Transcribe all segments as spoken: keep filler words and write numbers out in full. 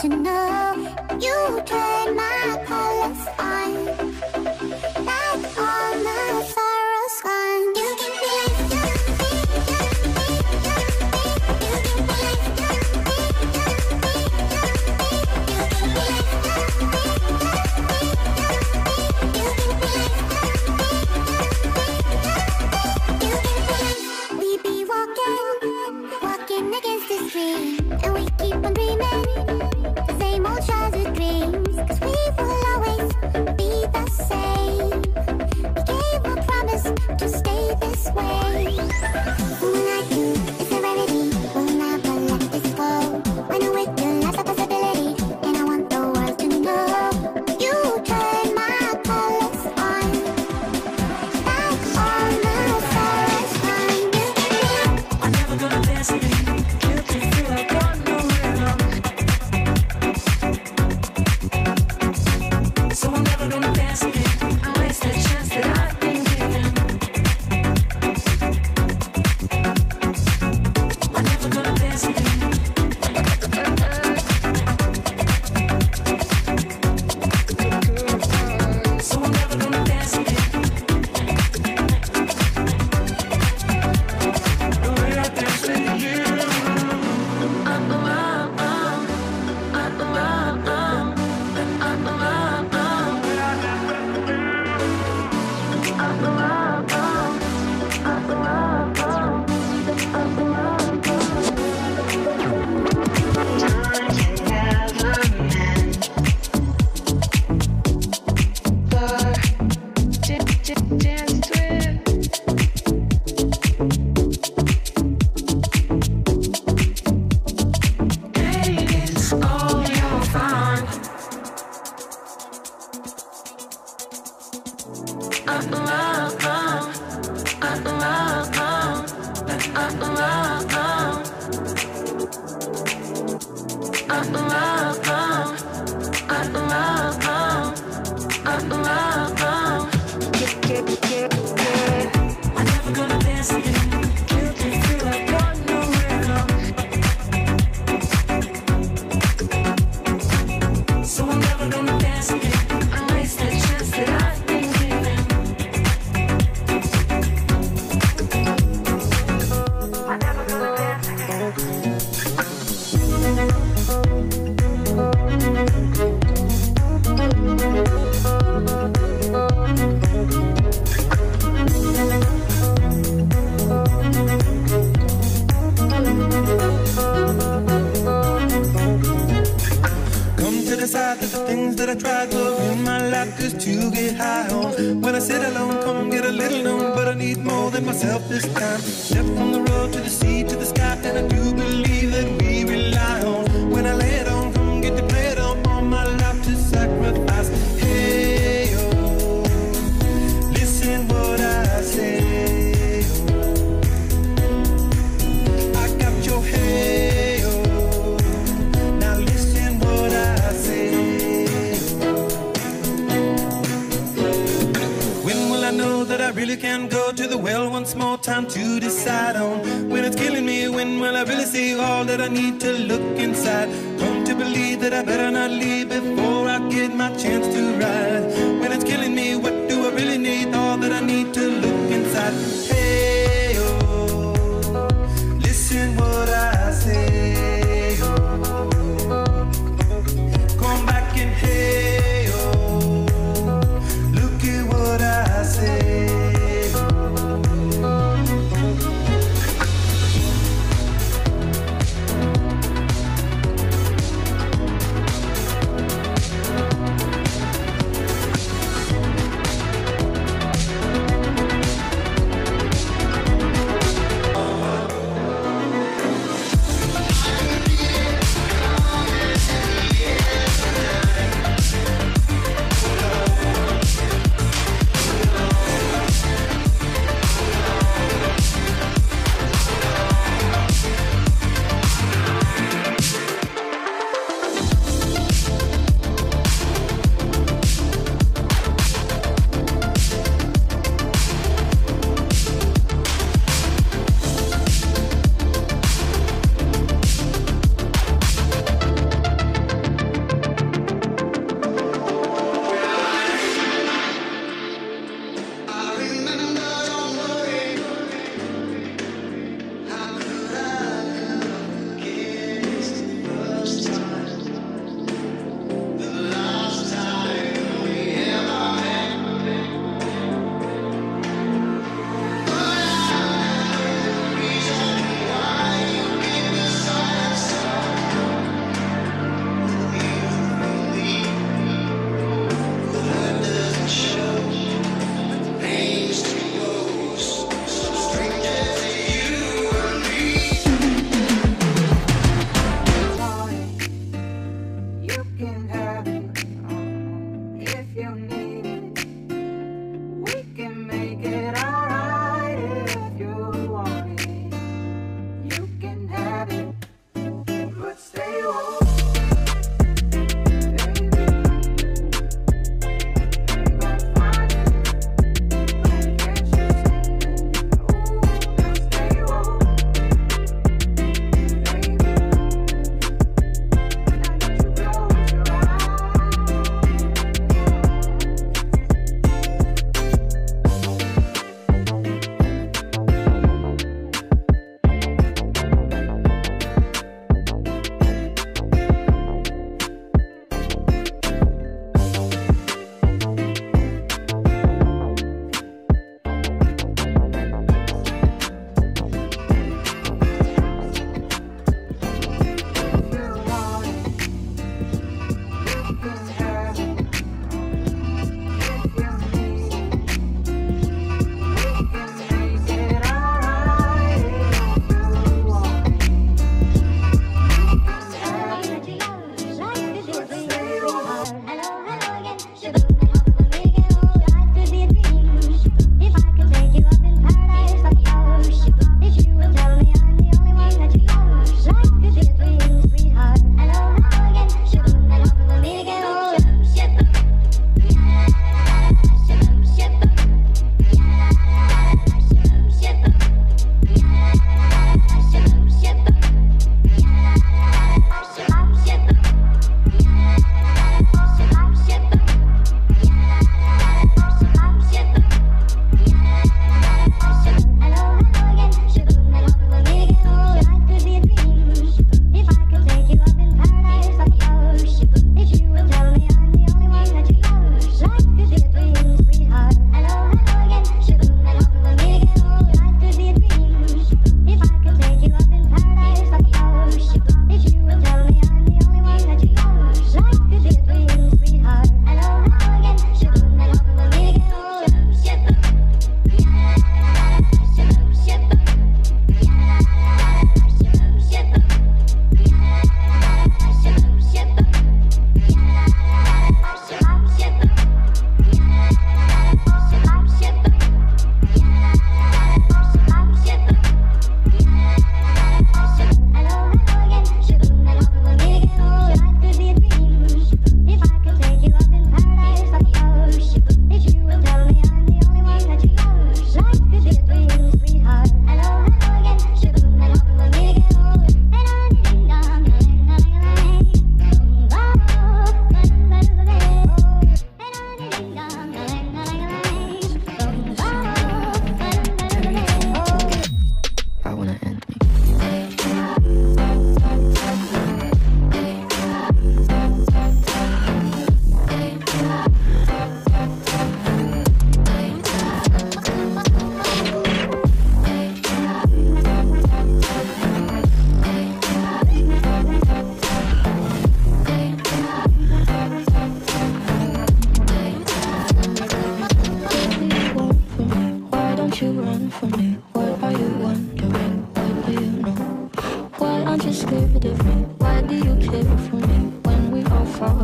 to know you turn my colors on, back on my sorrow song. You give me life, you give me, you give me, you give me life, you give me, you give me, you give me life. We be walking, walking against the stream, and we keep on dreaming.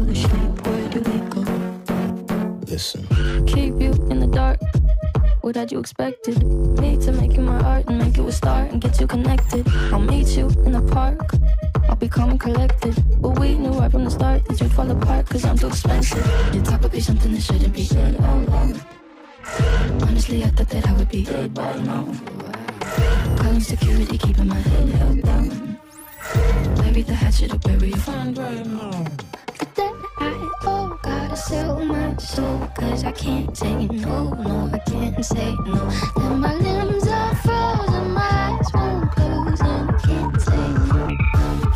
the shape, where do they go? Listen. Keep you in the dark. What had you expected? Me to make you my art and make you a star and get you connected. I'll meet you in the park. I'll be calm and collected. But we knew right from the start that you'd fall apart, cause I'm too expensive. Your talk would be something that shouldn't be said out loud. Honestly, I thought that I would be dead by now. Calling security, keeping my head held down. Bury the hatchet or bury your friend right now. But then I, oh, gotta sell my soul, cause I can't say no, no, I can't say no. Then my limbs are frozen, my eyes won't close, and I can't say no,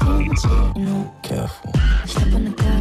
can't say no. Careful. Step on the gas.